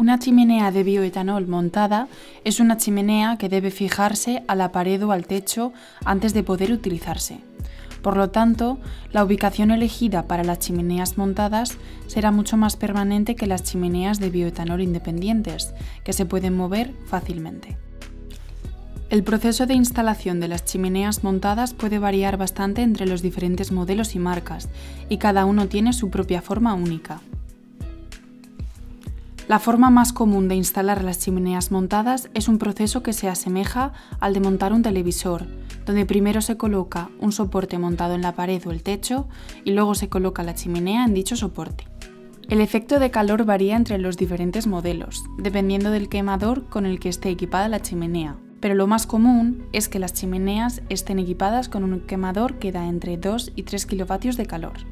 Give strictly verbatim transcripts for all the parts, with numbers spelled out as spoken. Una chimenea de bioetanol montada es una chimenea que debe fijarse a la pared o al techo antes de poder utilizarse. Por lo tanto, la ubicación elegida para las chimeneas montadas será mucho más permanente que las chimeneas de bioetanol independientes, que se pueden mover fácilmente. El proceso de instalación de las chimeneas montadas puede variar bastante entre los diferentes modelos y marcas, y cada uno tiene su propia forma única. La forma más común de instalar las chimeneas montadas es un proceso que se asemeja al de montar un televisor, donde primero se coloca un soporte montado en la pared o el techo y luego se coloca la chimenea en dicho soporte. El efecto de calor varía entre los diferentes modelos, dependiendo del quemador con el que esté equipada la chimenea. Pero lo más común es que las chimeneas estén equipadas con un quemador que da entre dos y tres kilovatios de calor.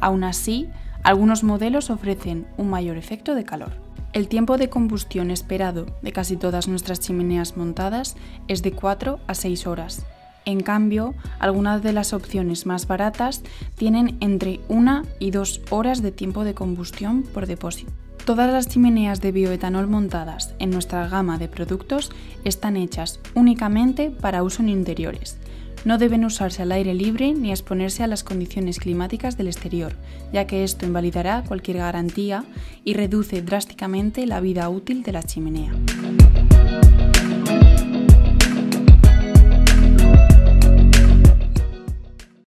Aún así, algunos modelos ofrecen un mayor efecto de calor. El tiempo de combustión esperado de casi todas nuestras chimeneas montadas es de cuatro a seis horas. En cambio, algunas de las opciones más baratas tienen entre una y dos horas de tiempo de combustión por depósito. Todas las chimeneas de bioetanol montadas en nuestra gama de productos están hechas únicamente para uso en interiores. No deben usarse al aire libre ni exponerse a las condiciones climáticas del exterior, ya que esto invalidará cualquier garantía y reduce drásticamente la vida útil de la chimenea.